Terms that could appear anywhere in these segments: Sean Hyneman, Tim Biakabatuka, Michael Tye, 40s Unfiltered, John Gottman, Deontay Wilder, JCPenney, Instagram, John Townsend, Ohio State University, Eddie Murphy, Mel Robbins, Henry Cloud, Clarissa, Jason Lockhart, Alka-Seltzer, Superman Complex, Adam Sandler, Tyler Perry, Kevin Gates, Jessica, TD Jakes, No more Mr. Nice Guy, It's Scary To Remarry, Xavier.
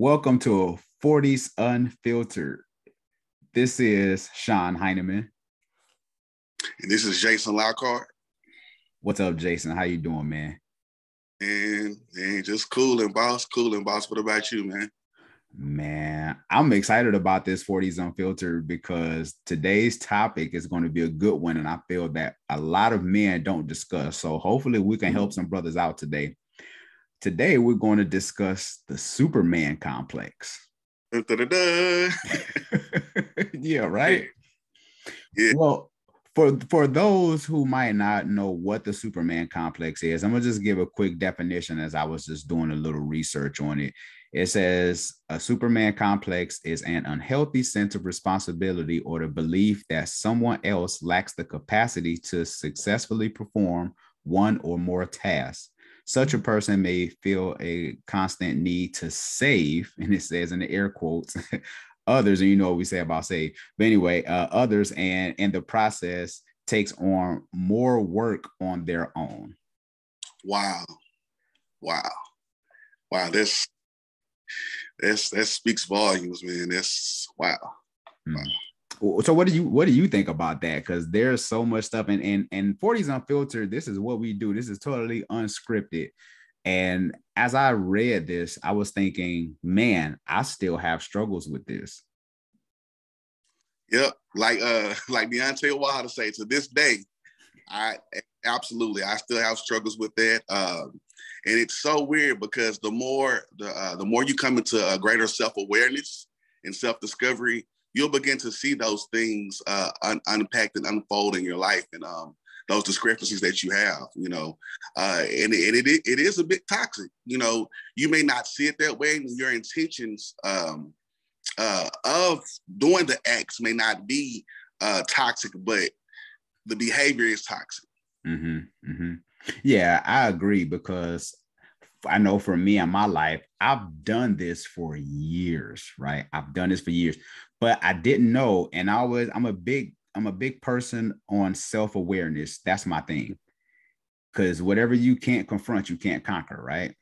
Welcome to 40s Unfiltered. This is Sean Hyneman. And this is Jason Lockhart. What's up, Jason? How you doing, man? And just cooling, boss. What about you, man? Man, I'm excited about this 40s Unfiltered because today's topic is going to be a good one, and I feel that a lot of men don't discuss. So hopefully we can help some brothers out today. Today, we're going to discuss the Superman complex. Yeah, right? Yeah. Well, for those who might not know what the Superman complex is, I'm going to just give a quick definition as I was just doing a little research on it. It says a Superman complex is an unhealthy sense of responsibility or the belief that someone else lacks the capacity to successfully perform one or more tasks. Such a person may feel a constant need to save, and it says in the air quotes, others, and you know what we say about save, but anyway, others, and in the process takes on more work on their own. Wow. That speaks volumes, man. That's wow. So what do you think about that? Because there's so much stuff, and 40s Unfiltered, this is what we do. This is totally unscripted. And as I read this, I was thinking, man, I still have struggles with this. Yep. Like Deontay Wilder say, to this day, I still have struggles with that. And it's so weird because the more you come into a greater self-awareness and self-discovery, you'll begin to see those things unpacked and unfold in your life, and those discrepancies that you have, you know, and it is a bit toxic. You know, you may not see it that way, and your intentions of doing the acts may not be toxic, but the behavior is toxic. Mm-hmm, mm-hmm. Yeah, I agree, because I know for me in my life, I've done this for years, right? But I didn't know. And I'm a big person on self-awareness. That's my thing. Because whatever you can't confront, you can't conquer, right?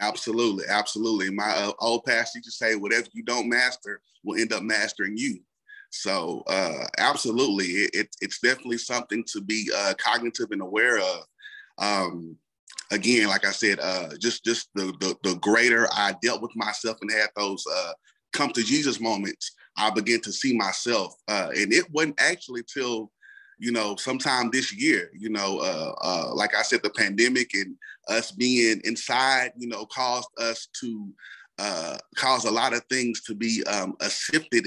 Absolutely. Absolutely. My old pastor used to say, whatever you don't master will end up mastering you. So absolutely. It's definitely something to be cognitive and aware of. Again, like I said, just the greater I dealt with myself and had those come to Jesus moments, I began to see myself. And it wasn't actually till, you know, sometime this year, you know, like I said, the pandemic and us being inside, you know, caused us to cause a lot of things to be sifted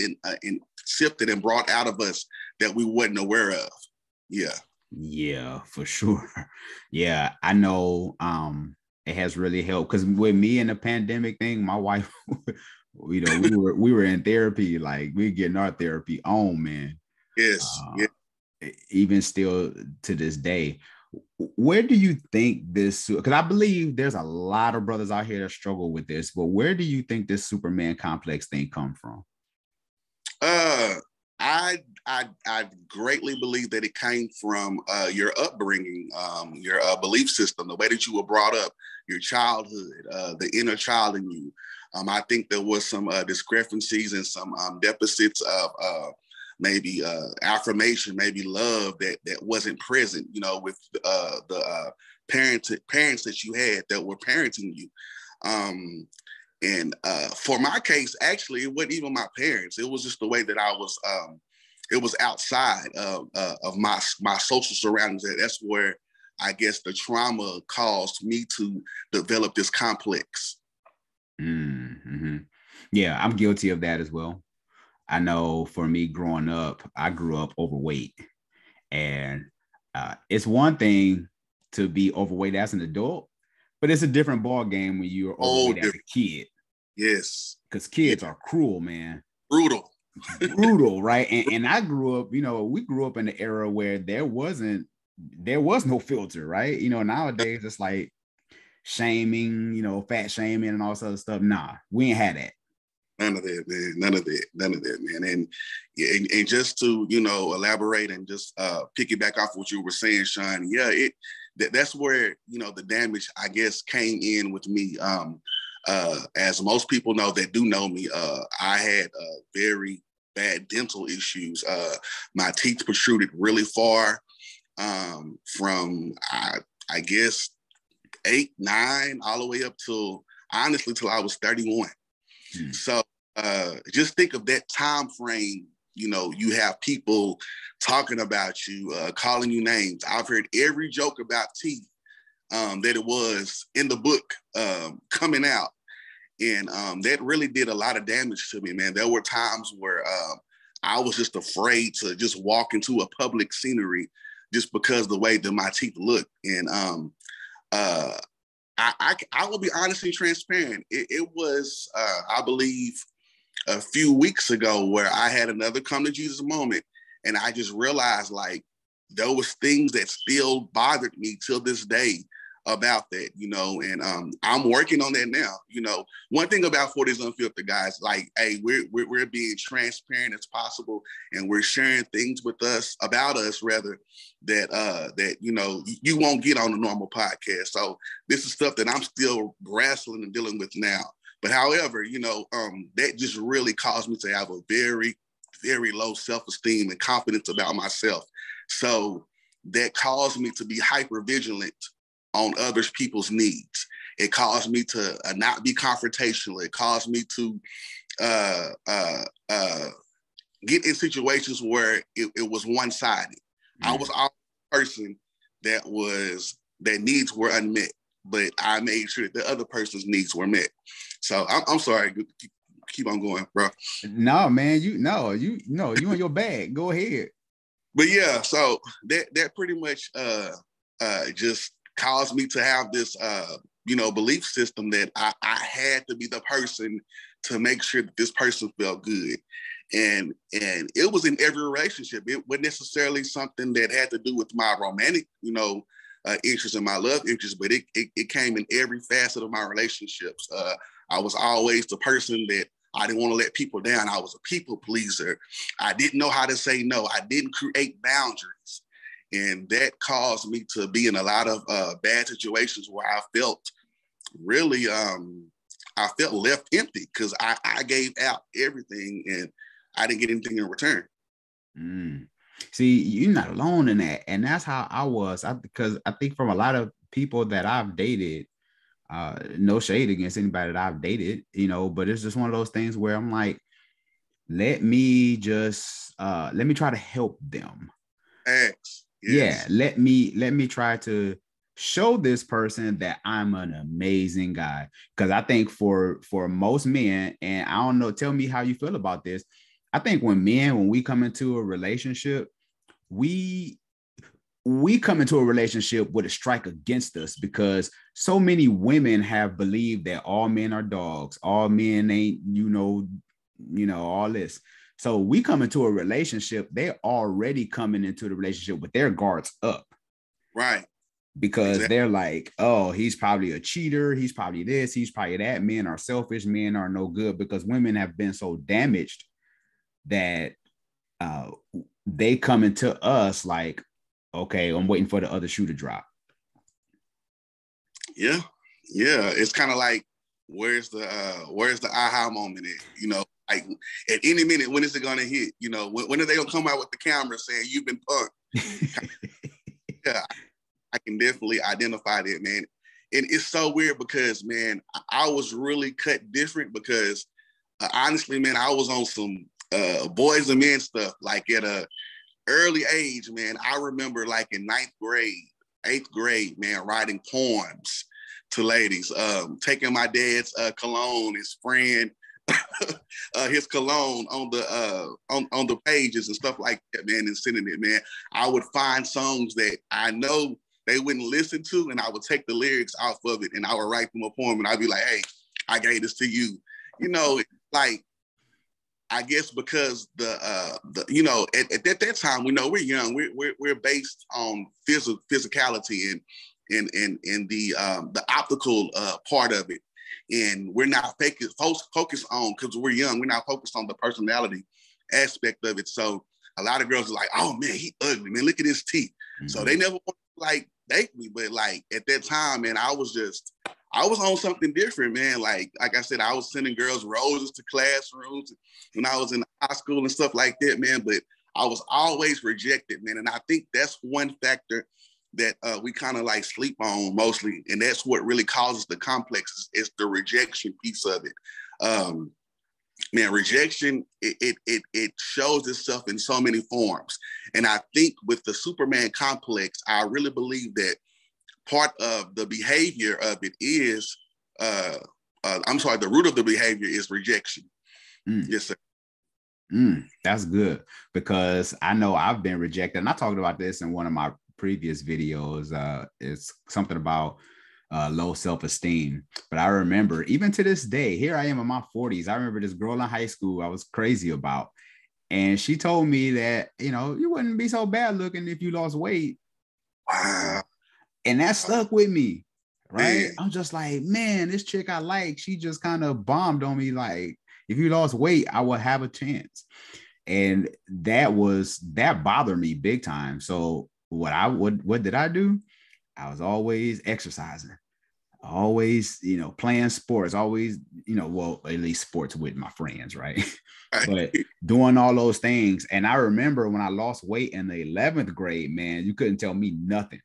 and brought out of us that we wasn't aware of. Yeah. Yeah, for sure. Yeah, I know it has really helped, because with me and the pandemic thing, my wife, you know, we were in therapy, like we're getting our therapy on, man. Yes. Yeah. Even still to this day. Where do you think this, because I believe there's a lot of brothers out here that struggle with this, but where do you think this Superman complex thing come from? I greatly believe that it came from your upbringing, your belief system, the way that you were brought up, your childhood, the inner child in you. I think there was some discrepancies and some deficits of maybe affirmation, maybe love that wasn't present, you know, with the parents that you had that were parenting you. And for my case, actually, it wasn't even my parents. It was just the way that I was, it was outside of my social surroundings. That's where I guess the trauma caused me to develop this complex. Mm-hmm. Yeah, I'm guilty of that as well. I know for me growing up, I grew up overweight. And it's one thing to be overweight as an adult, but it's a different ball game when you're overweight as a kid. Yes. Because kids are cruel, man. Brutal, right? And I grew up, you know, we grew up in the era where there was no filter, right? You know, nowadays it's like shaming, you know, fat shaming and all this other stuff. Nah, we ain't had that. None of that, man. And just to, you know, elaborate and just piggyback off what you were saying, Sean, yeah, that's where, you know, the damage, I guess, came in with me. As most people know that do know me, I had very bad dental issues. My teeth protruded really far from, I guess, 8, 9, all the way up till, honestly, till I was 31. Mm. So just think of that time frame. You know, you have people talking about you, calling you names. I've heard every joke about teeth that it was in the book coming out. And that really did a lot of damage to me, man. There were times where I was just afraid to just walk into a public scenery just because of the way that my teeth looked. And I will be honest and transparent. It was, I believe, a few weeks ago where I had another come to Jesus moment. And I just realized, like, there was things that still bothered me till this day about that, you know, and I'm working on that now. You know, one thing about 40s Unfiltered, guys, like, hey, we're being transparent as possible, and we're sharing things with us, about us, rather, that, that you know, you won't get on a normal podcast. So this is stuff that I'm still wrestling and dealing with now. But however, you know, that just really caused me to have a very, very low self-esteem and confidence about myself. So that caused me to be hyper-vigilant on other people's needs. It caused me to not be confrontational. It caused me to get in situations where it was one-sided. Mm-hmm. I was always the person that needs were unmet, but I made sure that the other person's needs were met. So I'm sorry. Keep on going, bro. No, man, you in your bag. Go ahead. But yeah, so that pretty much just caused me to have this, you know, belief system that I had to be the person to make sure that this person felt good. And it was in every relationship. It wasn't necessarily something that had to do with my romantic, you know, interest and my love interest, but it came in every facet of my relationships. I was always the person that I didn't want to let people down. I was a people pleaser. I didn't know how to say no. I didn't create boundaries. And that caused me to be in a lot of bad situations where I felt really, I felt left empty because I gave out everything and I didn't get anything in return. Mm. See, you're not alone in that. And that's how I was. Because I think from a lot of people that I've dated, no shade against anybody that I've dated, you know, but it's just one of those things where I'm like, let me try to help them. Yes. Yeah, let me try to show this person that I'm an amazing guy. Because I think for most men, and I don't know, tell me how you feel about this. I think when we come into a relationship, we come into a relationship with a strike against us because so many women have believed that all men are dogs, all men ain't, you know, all this. So we come into a relationship, they're already coming into the relationship with their guards up. Right. Because they're like, oh, he's probably a cheater. He's probably this. He's probably that. Men are selfish. Men are no good because women have been so damaged that they come into us like, okay, I'm waiting for the other shoe to drop. Yeah. Yeah. It's kind of like, where's the aha moment at? You know, like at any minute, when is it going to hit? You know, when are they going to come out with the camera saying you've been punked? Yeah. I can definitely identify that, man. And it's so weird because, man, I was really cut different because honestly, man, I was on some boys and men stuff. Like at a early age, man, I remember like in 8th grade, man, writing poems to ladies, taking my dad's cologne, his friend, his cologne on the pages and stuff like that, man, and sending it, man. I would find songs that I know they wouldn't listen to, and I would take the lyrics off of it and I would write them a poem and I'd be like, hey, I gave this to you. You know, like, I guess because the you know, at that time, we know we're young, we're based on physicality and the optical part of it. And we're not focused on, because we're young, we're not focused on the personality aspect of it. So a lot of girls are like, oh man, he ugly, man, look at his teeth. Mm-hmm. So they never want to like date me, but like at that time, man, I was just I was on something different, man. Like I said, I was sending girls roses to classrooms when I was in high school and stuff like that, man. But I was always rejected, man. And I think that's one factor that we kind of like sleep on mostly. And that's what really causes the complexes. It's the rejection piece of it. Man, rejection, it shows itself in so many forms. And I think with the Superman complex, I really believe that part of the behavior of it is, the root of the behavior is rejection. Mm. Yes, sir. That's good, because I know I've been rejected. And I talked about this in one of my previous videos. It's something about low self-esteem. But I remember, even to this day, here I am in my 40s, I remember this girl in high school I was crazy about, and she told me that, you know, you wouldn't be so bad looking if you lost weight. Wow. And that stuck with me, right? Man. I'm just like, man, this chick I like, she just kind of bombed on me, like, if you lost weight, I would have a chance. And that bothered me big time. So what did I do? I was always exercising, always, you know, playing sports, always, you know, well, at least sports with my friends, right? But doing all those things. And I remember when I lost weight in the 11th grade, man, you couldn't tell me nothing.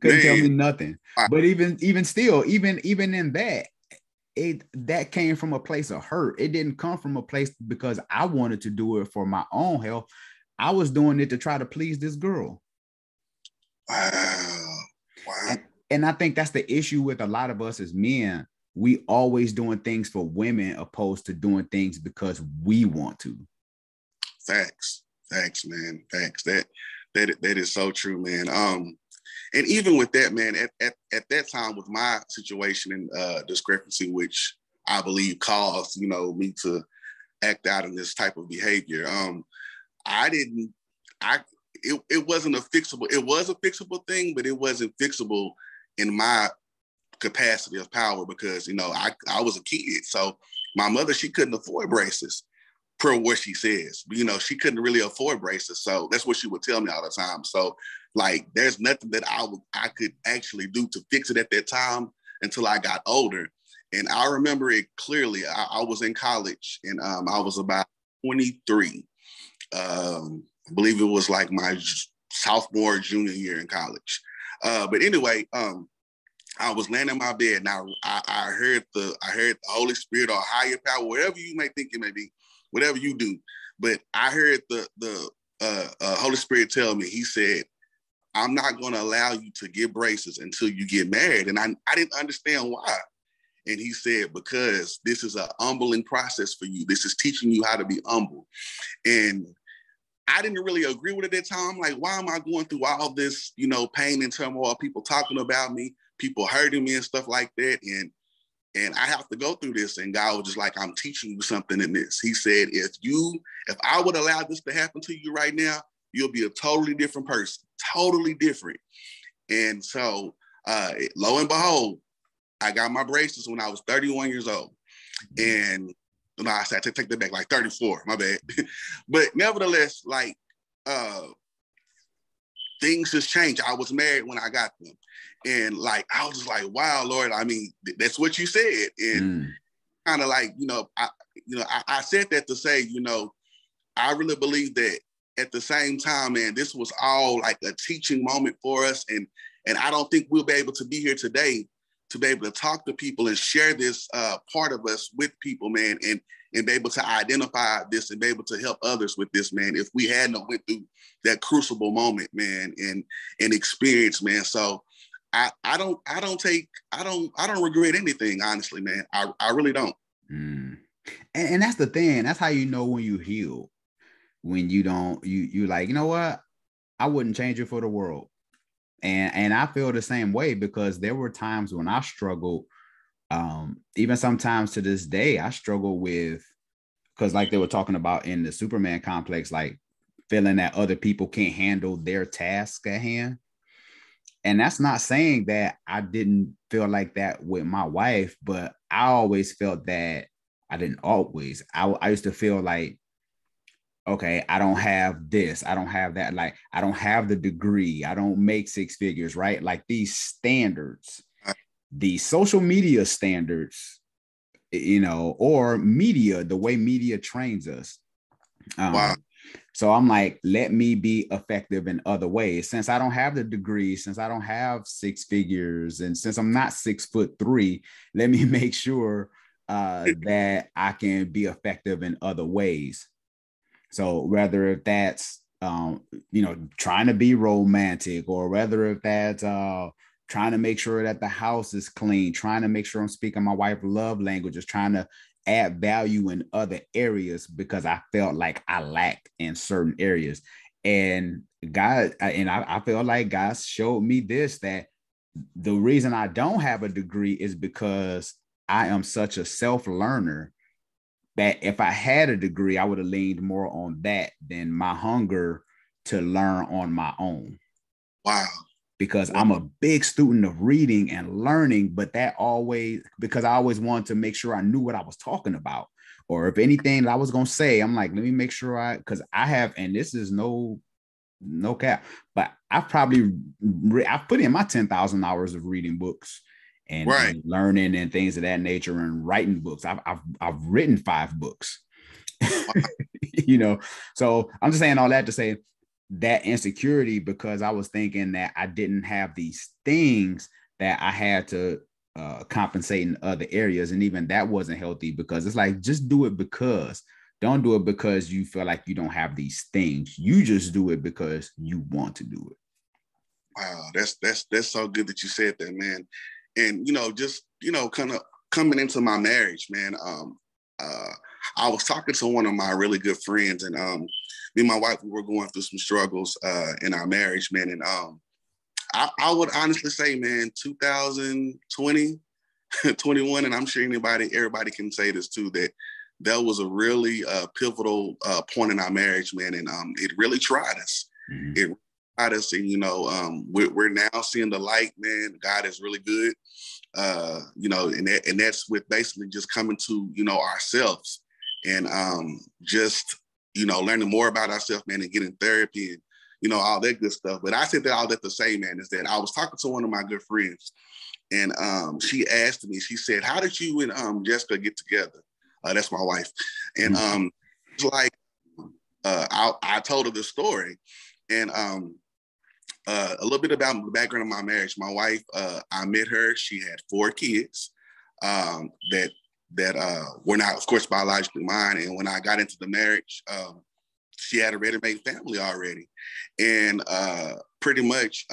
Couldn't tell me nothing. But even in that, that came from a place of hurt. It didn't come from a place because I wanted to do it for my own health. I was doing it to try to please this girl. Wow. And I think that's the issue with a lot of us as men. We always doing things for women opposed to doing things because we want to. Facts, man. Facts. That is so true, man. And even with that, man, at that time with my situation and discrepancy, which I believe caused, you know, me to act out in this type of behavior. It wasn't a fixable. It was a fixable thing, but it wasn't fixable in my capacity of power because, you know, I was a kid. So my mother, she couldn't afford braces, per what she says. You know, she couldn't really afford braces. So that's what she would tell me all the time. So like, there's nothing that I could actually do to fix it at that time until I got older. And I remember it clearly. I was in college and I was about 23. I believe it was like my sophomore, junior year in college. But anyway, I was laying in my bed and I heard the Holy Spirit or higher power, whatever you may think it may be, whatever you do. But I heard the Holy Spirit tell me, he said, I'm not going to allow you to get braces until you get married. And I didn't understand why. And he said, because this is a humbling process for you. This is teaching you how to be humble. And I didn't really agree with it at the time. Like, why am I going through all this, you know, pain and turmoil, people talking about me, people hurting me and stuff like that. And I have to go through this. And God was just like, I'm teaching you something in this. He said, if I would allow this to happen to you right now, you'll be a totally different person, totally different. And so lo and behold, I got my braces when I was 31 years old. And no, I said, take that back, like 34, my bad. But nevertheless, like, things just changed. I was married when I got them. And like, I was just like, wow, Lord, I mean, that's what you said. And kind of like, you know, I said that to say, you know, I really believe that at the same time, man, this was all like a teaching moment for us. And I don't think we'll be able to be here today to be able to talk to people and share this part of us with people, man, and be able to identify this and be able to help others with this, man, if we hadn't went through that crucible moment, man, and experience, man. So I don't regret anything, honestly, man. I really don't. And that's the thing. That's how you know when you heal, when you don't, you like, you know what? I wouldn't change it for the world. And I feel the same way, because there were times when I struggled, even sometimes to this day, I struggle with, because like they were talking about in the Superman complex, like feeling that other people can't handle their task at hand. And that's not saying that I didn't feel like that with my wife, but I always felt that I used to feel like okay, I don't have this, I don't have that, like, I don't have the degree, I don't make six figures, right? Like these standards, the social media standards, you know, or media, the way media trains us. Wow. So I'm like, let me be effective in other ways. Since I don't have the degree, since I don't have six figures, and since I'm not 6'3", let me make sure that I can be effective in other ways. So whether that's, you know, trying to be romantic, or whether if that's trying to make sure that the house is clean, trying to make sure I'm speaking my wife's love languages, trying to add value in other areas, because I felt like I lacked in certain areas. And God, and I felt like God showed me this, that the reason I don't have a degree is because I am such a self-learner that if I had a degree, I would have leaned more on that than my hunger to learn on my own. Wow. Because I'm a big student of reading and learning, but that always, because I always wanted to make sure I knew what I was talking about, or if anything that I was going to say, I'm like, let me make sure because I have, and this is no cap, but I've put in my 10,000 hours of reading books and, right, and learning and things of that nature, and writing books. I've written 5 books, you know? So I'm just saying all that to say, that insecurity, because I was thinking that I didn't have these things that I had to compensate in other areas. And even that wasn't healthy, because it's like, just do it because, don't do it because you feel like you don't have these things. You just do it because you want to do it. Wow. That's so good that you said that, man. And, you know, just, you know, kind of coming into my marriage, man, I was talking to one of my really good friends, and, me and my wife, we were going through some struggles in our marriage, man. And I would honestly say, man, 2020, 21, and I'm sure everybody can say this too, that was a really pivotal point in our marriage, man. And it really tried us. Mm-hmm. It tried us. And, you know, we're now seeing the light, man. God is really good. You know, and that's with basically just coming to, you know, ourselves and just, you know, learning more about ourselves, man, and getting therapy and, you know, all that good stuff. But I said that all that to say, man, is that I was talking to one of my good friends, and she asked me, she said, how did you and Jessica get together? That's my wife. And it's like, I told her the story, and a little bit about the background of my marriage. My wife, I met her, she had 4 kids that were not, of course, biologically mine. And when I got into the marriage, she had a ready-made family already. And pretty much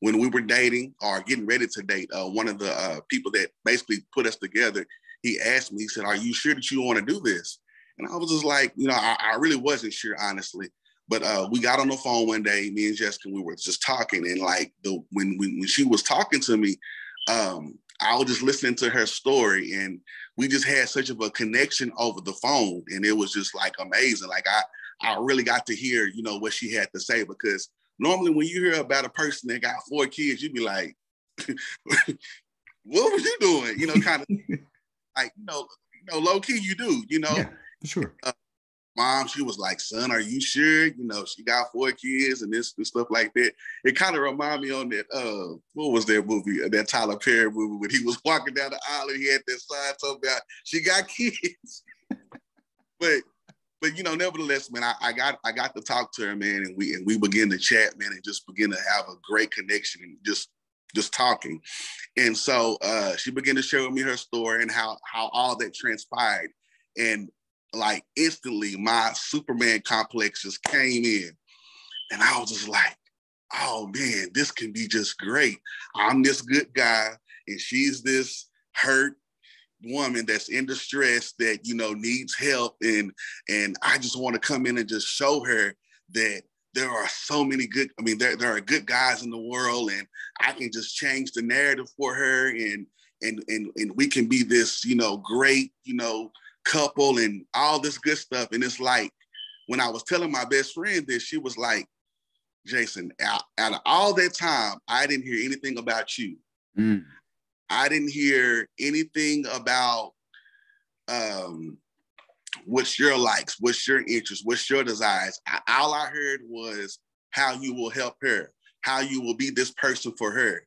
when we were dating or getting ready to date, one of the people that basically put us together, he asked me, he said, are you sure that you want to do this? And I was just like, you know, I really wasn't sure, honestly. But we got on the phone one day, me and Jessica, we were just talking. And like when she was talking to me, I was just listening to her story, and we just had such of a connection over the phone, and it was just like amazing. Like I really got to hear, you know, what she had to say, because normally when you hear about a person that got 4 kids, you'd be like, what was you doing? You know, kind of like, you know, low key you do, you know? Yeah, sure. Mom, she was like, son, are you sure? You know, she got 4 kids and this and stuff like that. It kind of reminded me on that, what was that movie, that Tyler Perry movie, when he was walking down the aisle and he had that sign talking about, she got kids. but you know, nevertheless, man, I got to talk to her, man, and we began to chat, man, and just begin to have a great connection and just talking. And so she began to share with me her story and how all that transpired. And like instantly my Superman complex just came in, and I was just like, oh man, this can be just great. I'm this good guy, and she's this hurt woman that's in distress that, you know, needs help. And I just want to come in and just show her that there are so many good, I mean, there are good guys in the world, and I can just change the narrative for her, and we can be this, you know, great, you know, couple and all this good stuff. And it's like, when I was telling my best friend this, she was like, Jason, out of all that time, I didn't hear anything about you. Mm. I didn't hear anything about what's your likes, what's your interests, what's your desires. All I heard was how you will help her, how you will be this person for her.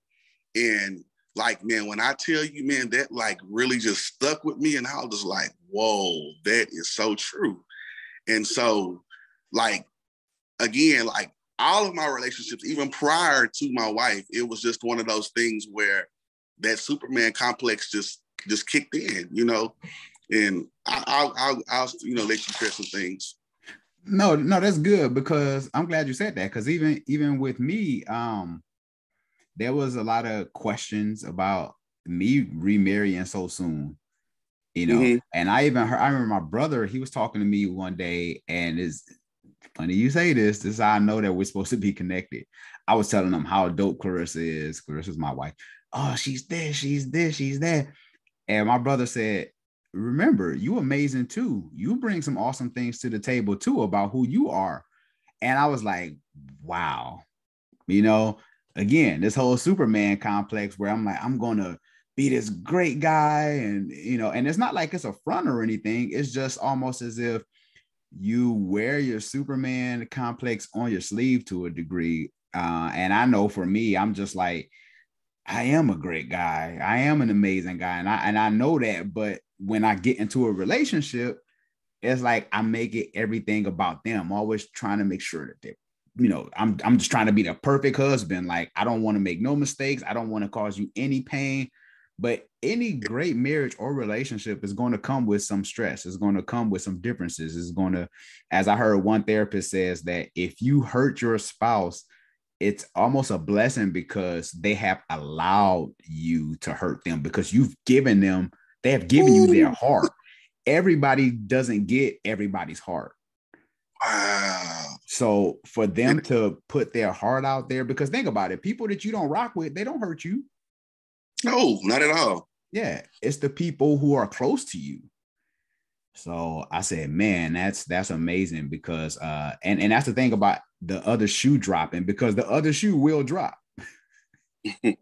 And like, man, when I tell you, man, that like really just stuck with me. And I was just like, whoa, that is so true. And so like, again, like all of my relationships, even prior to my wife, it was just one of those things where that Superman complex just kicked in, you know? And I'll you know, let you share some things. No, that's good, because I'm glad you said that. Because even with me, there was a lot of questions about me remarrying so soon, you know. Mm-hmm. And I remember my brother, he was talking to me one day, and it's funny you say this. This is how I know that we're supposed to be connected. I was telling him how dope Clarissa is. Clarissa's my wife. Oh, she's this, she's this, she's that. And my brother said, remember, you amazing too. You bring some awesome things to the table too about who you are. And I was like, wow. You know, again, this whole Superman complex where I'm like, I'm going to be this great guy. And, you know, and it's not like it's a front or anything. It's just almost as if you wear your Superman complex on your sleeve to a degree. And I know for me, I'm just like, I am a great guy. I am an amazing guy. And I know that, but when I get into a relationship, it's like I make it everything about them. I'm always trying to make sure that they, you know, I'm just trying to be the perfect husband. Like, I don't want to make no mistakes. I don't want to cause you any pain. But any great marriage or relationship is going to come with some stress. It's going to come with some differences. It's going to, as I heard one therapist says, that if you hurt your spouse, it's almost a blessing because they have allowed you to hurt them, because you've given them, they have given you their heart. Everybody doesn't get everybody's heart. Wow. So for them to put their heart out there, because think about it, people that you don't rock with, they don't hurt you. No, not at all. Yeah. It's the people who are close to you. So I said, man, that's amazing, because, and that's the thing about the other shoe dropping, because the other shoe will drop. You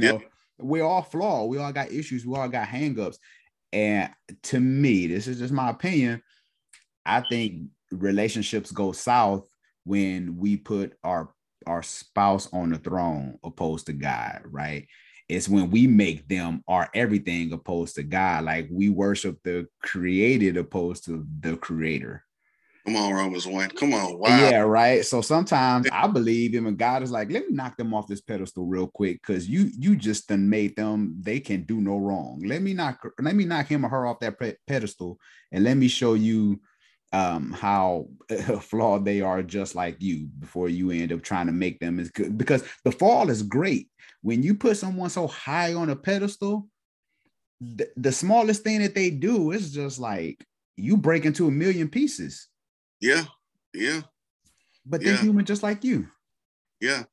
know, we're all flawed. We all got issues. We all got hangups. And to me, this is just my opinion, I think relationships go south when we put our spouse on the throne opposed to God, right? It's when we make them our everything opposed to God. Like, we worship the created opposed to the creator. Come on, Romans 1. Come on. Wow. Yeah, right. So sometimes I believe him, and God is like, let me knock them off this pedestal real quick, because you just done made them, they can do no wrong. Let me knock him or her off that pedestal, and let me show you how flawed they are, just like you, before you end up trying to make them as good. Because the fall is great. When you put someone so high on a pedestal, the smallest thing that they do is just like, you break into a million pieces. Yeah. Yeah. But they're human just like you. Yeah.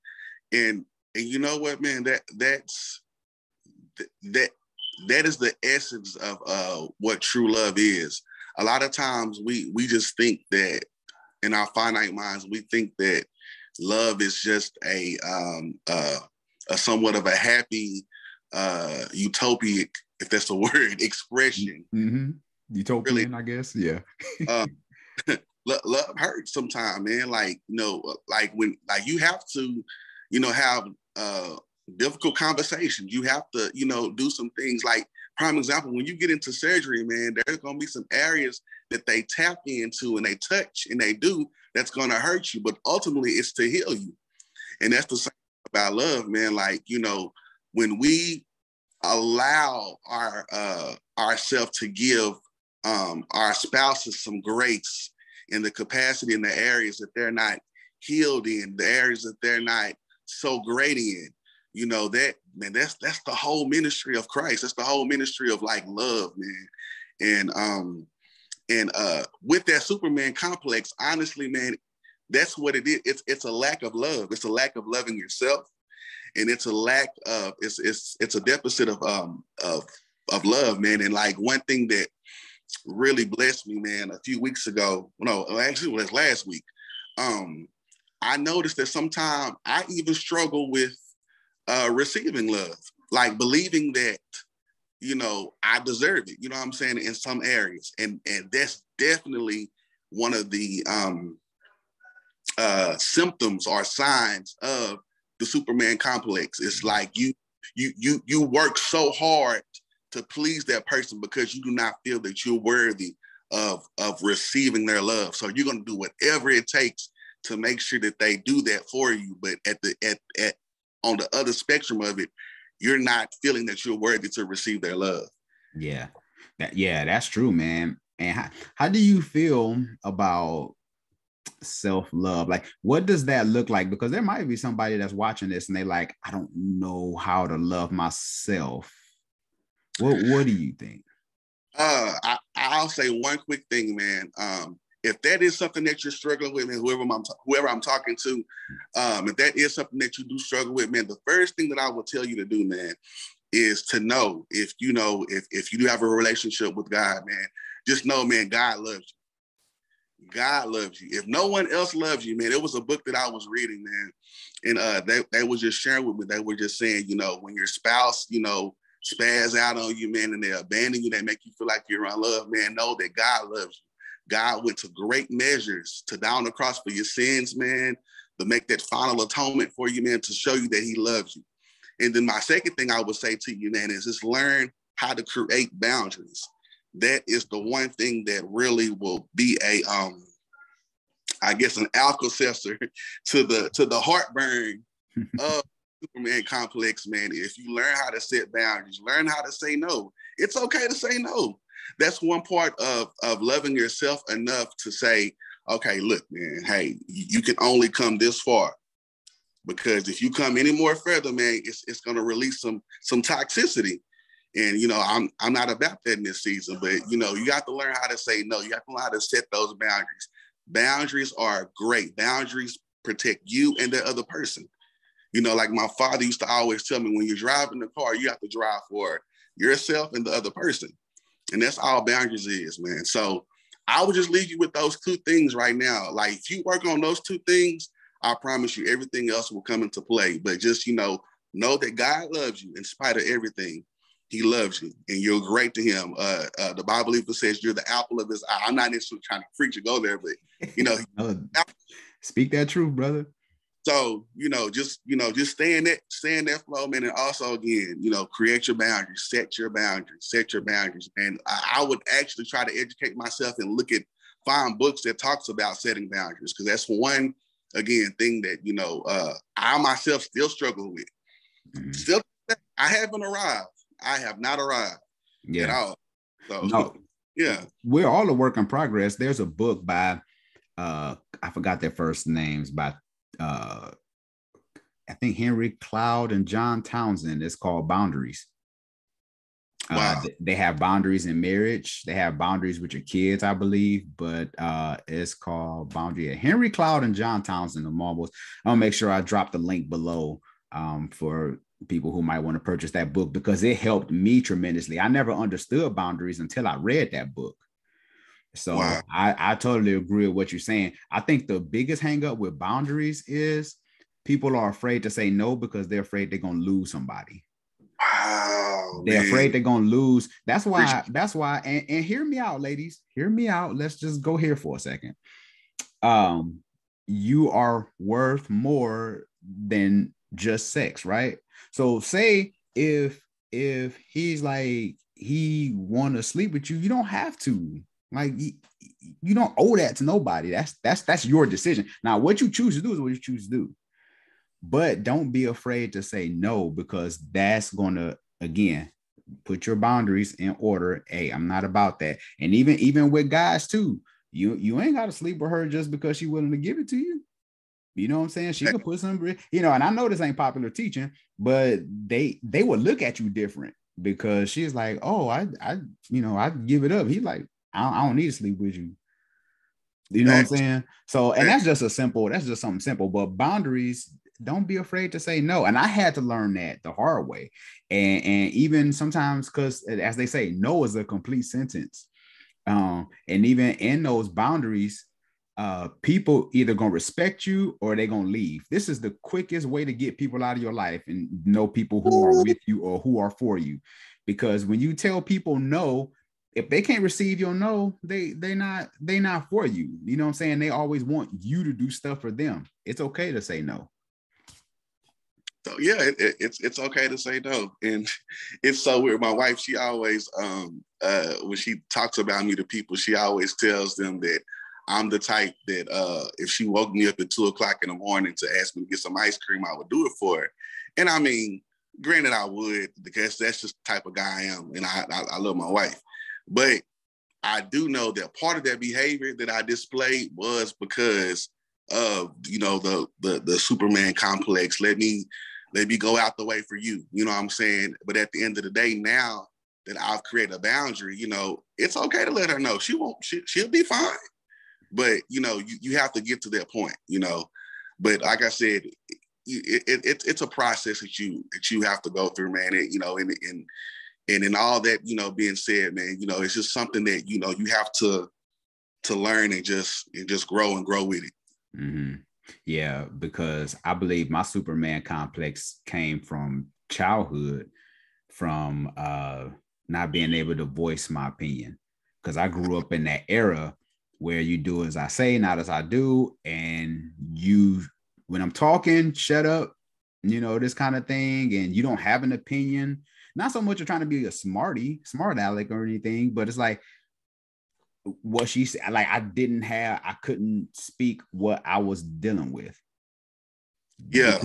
And you know what, man, that is the essence of what true love is. A lot of times we just think that, in our finite minds, we think that love is just a somewhat of a happy, utopic, if that's the word, expression. Mm-hmm. Utopian, really, I guess. Yeah. Love hurts sometimes, man. Like, you know, like when, like, you have to, you know, have difficult conversations. You have to, you know, do some things. Like, prime example, when you get into surgery, man, there's going to be some areas that they tap into and they touch and they do that's going to hurt you, but ultimately it's to heal you. And that's the same about love, man. Like, you know, when we allow our ourselves to give our spouses some grace in the capacity, in the areas that they're not healed in, the areas that they're not so great in, you know, that, man, that's the whole ministry of Christ. That's the whole ministry of, like, love, man. And with that Superman complex, honestly, man, that's what it is. It's a lack of love. It's a lack of loving yourself, and it's a lack of, it's a deficit of love, man. And like, one thing that really blessed me, man, a few weeks ago, no, actually it was last week, I noticed that sometimes I even struggle with receiving love, like believing that, you know, I deserve it, you know what I'm saying, in some areas. And that's definitely one of the symptoms or signs of the Superman complex. It's like you work so hard to please that person because you do not feel that you're worthy of receiving their love. So you're going to do whatever it takes to make sure that they do that for you. But on the other spectrum of it, you're not feeling that you're worthy to receive their love. Yeah. That's true, man. And how do you feel about self-love? Like, what does that look like? Because there might be somebody that's watching this and they like, I don't know how to love myself. What do you think? I'll say one quick thing, man. If that is something that you're struggling with, man, whoever I'm talking to, if that is something that you do struggle with, man, the first thing that I will tell you to do, man, is to know if you do have a relationship with God, man, just know, man, God loves you. God loves you. If no one else loves you, man, it was a book that I was reading, man, and they was just sharing with me. They were just saying, you know, when your spouse, you know, spaz out on you, man, and they abandon you, they make you feel like you're unloved, man, know that God loves you. God went to great measures to die on the cross for your sins, man, to make that final atonement for you, man, to show you that he loves you. And then my second thing I would say to you, man, is just learn how to create boundaries. That is the one thing that really will be a, I guess, an Alka-Seltzer to the heartburn of Superman complex, man. If you learn how to set boundaries, learn how to say no. It's okay to say no. That's one part of loving yourself enough to say, okay, look, man, hey, you can only come this far, because if you come any more further, man, it's going to release some toxicity. And, you know, I'm not about that in this season, but, you know, you got to learn how to say no. You got to learn how to set those boundaries. Boundaries are great. Boundaries protect you and the other person. You know, like my father used to always tell me, when you're driving the car, you have to drive for yourself and the other person. And that's all boundaries is, man. So I would just leave you with those two things right now. Like, if you work on those two things, I promise you everything else will come into play. But just, you know that God loves you in spite of everything. He loves you and you're great to him. The Bible even says you're the apple of his eye. I'm not necessarily trying to preach or go there, but, you know. Speak that truth, brother. So, just stay in that flow, man. And also, again, you know, create your boundaries, set your boundaries. And I would actually try to educate myself and find books that talks about setting boundaries. Cause that's one, again, thing that, you know, I myself still struggle with. Mm-hmm. Still, I haven't arrived. I have not arrived at all. So, no. Yeah. We're all a work in progress. There's a book by, I forgot their first names, by I think Henry Cloud and John Townsend. It's called Boundaries. Wow. They have boundaries in marriage. They have boundaries with your kids, I believe, but it's called Boundary. Henry Cloud and John Townsend, the Marbles. I'll make sure I drop the link below for people who might want to purchase that book, because it helped me tremendously. I never understood boundaries until I read that book. So wow. I totally agree with what you're saying. I think the biggest hang up with boundaries is people are afraid to say no because they're afraid they're going to lose somebody. Wow, they're afraid they're going to lose. That's why. And hear me out, ladies. Hear me out. Let's just go here for a second. You are worth more than just sex, right? So say if he's like, he want to sleep with you, you don't have to. Like, you don't owe that to nobody. That's your decision. Now, what you choose to do is what you choose to do. But don't be afraid to say no, because that's going to, again, put your boundaries in order. Hey, I'm not about that. And even with guys, too, you ain't got to sleep with her just because she's willing to give it to you. You know what I'm saying? She could put some, you know, and I know this ain't popular teaching, but they will look at you different because she's like, oh, I give it up. He's like, I don't need to sleep with you. You know what I'm saying? So, and that's just something simple, but boundaries, don't be afraid to say no. And I had to learn that the hard way. And even sometimes, because as they say, no is a complete sentence. And even in those boundaries, people either going to respect you or they're going to leave. This is the quickest way to get people out of your life and know people who are with you or who are for you. because when you tell people no, if they can't receive your no, they not for you. You know what I'm saying? They always want you to do stuff for them. It's okay to say no. So yeah, it's okay to say no. And it's so weird. My wife, she always, when she talks about me to people, she always tells them that I'm the type that if she woke me up at 2 o'clock in the morning to ask me to get some ice cream, I would do it for her. And I mean, granted I would, because that's just the type of guy I am. And I love my wife. But I do know that part of that behavior that I displayed was because of, you know, the Superman complex. Let me go out the way for you. You know what I'm saying? But at the end of the day, now that I've created a boundary, you know, it's okay to let her know. She'll be fine. But, you know, you have to get to that point, you know. But like I said, it's a process that you have to go through, man. It, you know, and in all that, you know, being said, man, you know, it's just something that, you know, you have to learn and just grow with it. Mm-hmm. Yeah, because I believe my Superman complex came from childhood, from not being able to voice my opinion, because I grew up in that era where you do as I say, not as I do. And you, when I'm talking, shut up, you know, this kind of thing. And you don't have an opinion. Not so much you're trying to be a smart aleck or anything, but it's like what she said, like I couldn't speak what I was dealing with. Yeah.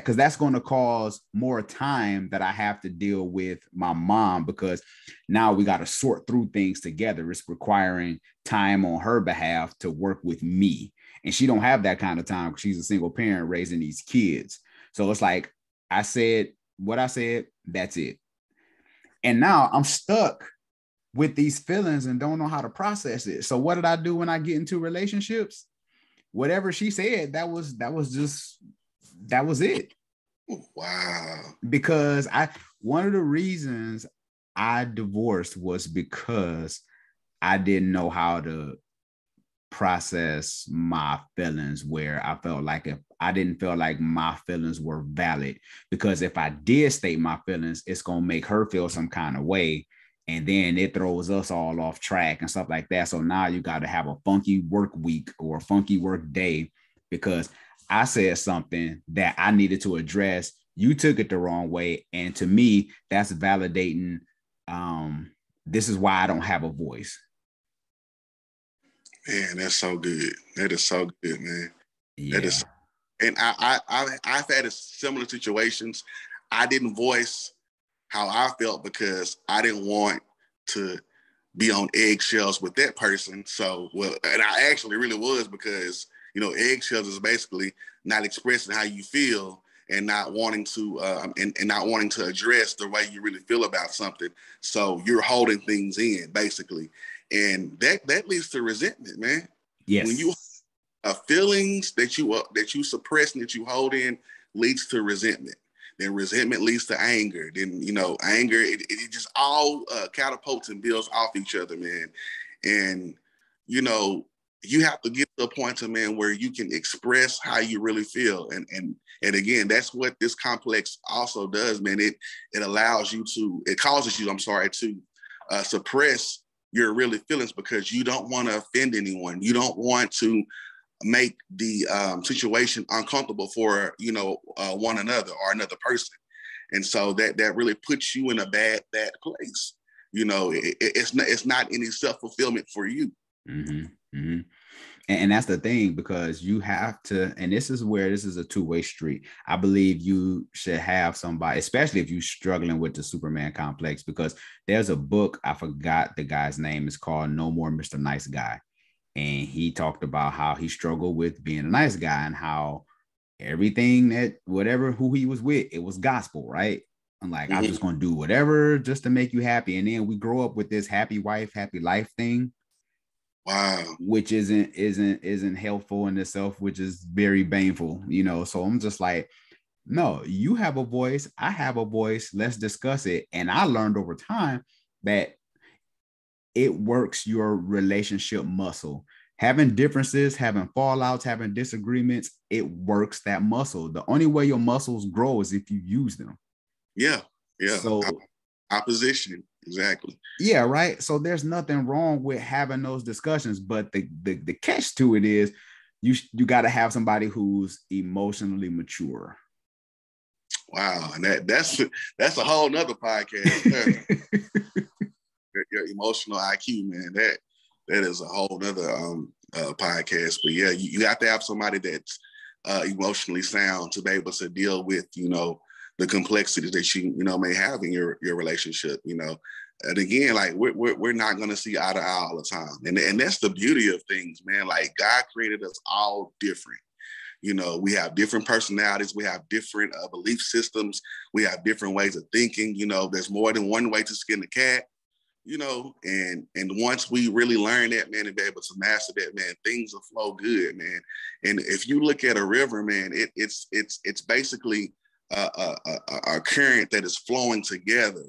Because that's going to cause more time that I have to deal with my mom, because now we got to sort through things together. It's requiring time on her behalf to work with me. And she don't have that kind of time because she's a single parent raising these kids. So it's like, I said what I said, that's it. And now I'm stuck with these feelings and don't know how to process it. So what did I do when I get into relationships? Whatever she said, that was it. Wow. Because one of the reasons I divorced was because I didn't know how to process my feelings, where I felt like if I didn't feel like my feelings were valid, because if I did state my feelings, it's going to make her feel some kind of way. And then it throws us all off track and stuff like that. So now you got to have a funky work week or a funky work day because I said something that I needed to address. You took it the wrong way. And to me, that's validating. This is why I don't have a voice. Man, that's so good. That is so good, man. Yeah. That is, and I've had similar situations. I didn't voice how I felt because I didn't want to be on eggshells with that person. So, well, and I actually really was, because, you know, eggshells is basically not expressing how you feel and not wanting to and not wanting to address the way you really feel about something. So you're holding things in, basically. And that leads to resentment, man. Yes. When you feelings that you suppress and that you hold in leads to resentment. Then resentment leads to anger. Then, you know, anger, it just all catapults and builds off each other, man. And, you know, you have to get to a point, man, where you can express how you really feel. And again, that's what this complex also does, man. It causes you to suppress your really feelings because you don't want to offend anyone. You don't want to make the situation uncomfortable for, you know, one another or another person. And so that really puts you in a bad place. You know, it's not any self-fulfillment for you. Mm-hmm. Mm-hmm. And that's the thing, because you have to, and this is where this is a two-way street. I believe you should have somebody, especially if you're struggling with the Superman complex, because there's a book, I forgot the guy's name, it's called No More Mr. Nice Guy. And he talked about how he struggled with being a nice guy and how everything that, whatever, who he was with, it was gospel, right? I'm like, mm-hmm. I'm just going to do whatever just to make you happy. And then we grow up with this happy wife, happy life thing. Wow. Which isn't helpful in itself, which is very painful, you know? So I'm just like, no, you have a voice. I have a voice. Let's discuss it. And I learned over time that it works your relationship muscle. Having differences, having fallouts, having disagreements, it works that muscle. The only way your muscles grow is if you use them. Yeah. Yeah. So opposition. Exactly. Yeah. Right. So there's nothing wrong with having those discussions, but the catch to it is you got to have somebody who's emotionally mature. Wow. And that's a whole nother podcast. Your emotional IQ, man, that is a whole nother podcast. But yeah, you have to have somebody that's emotionally sound to be able to deal with, you know, the complexities that you may have in your relationship, you know. And again, like we're not going to see eye to eye all the time. And that's the beauty of things, man. Like God created us all different. You know, we have different personalities. We have different belief systems. We have different ways of thinking. You know, there's more than one way to skin the cat. You know, and once we really learn that, man, and be able to master that, man, things will flow good, man. And if you look at a river, man, it's basically a current that is flowing together,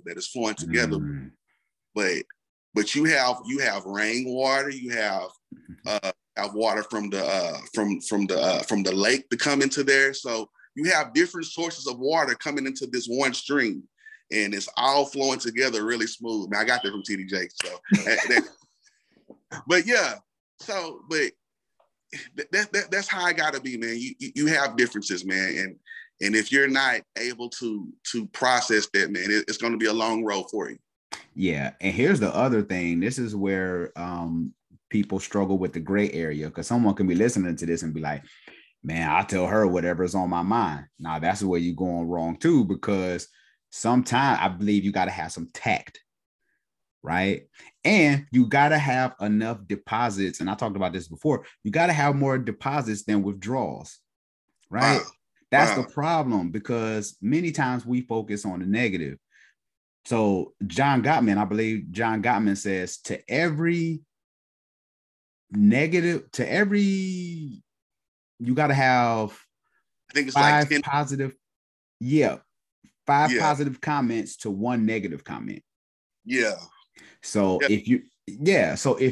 Mm. But you have rainwater, you have water from the lake to come into there. So you have different sources of water coming into this one stream. And it's all flowing together really smooth. Man, I got that from TD Jakes. So, but yeah, so but that's how I gotta be, man. You have differences, man, and if you're not able to process that, man, it's going to be a long road for you. Yeah, and here's the other thing. This is where people struggle with the gray area, because someone can be listening to this and be like, "Man, I tell her whatever's on my mind." Now that's where you're going wrong too, because sometimes I believe you got to have some tact, right? And you got to have enough deposits. And I talked about this before. You got to have more deposits than withdrawals, right? Wow. That's the problem, because many times we focus on the negative. So John Gottman says you got to have, I think it's five like positive. Yeah. Five positive comments to one negative comment. Yeah. So if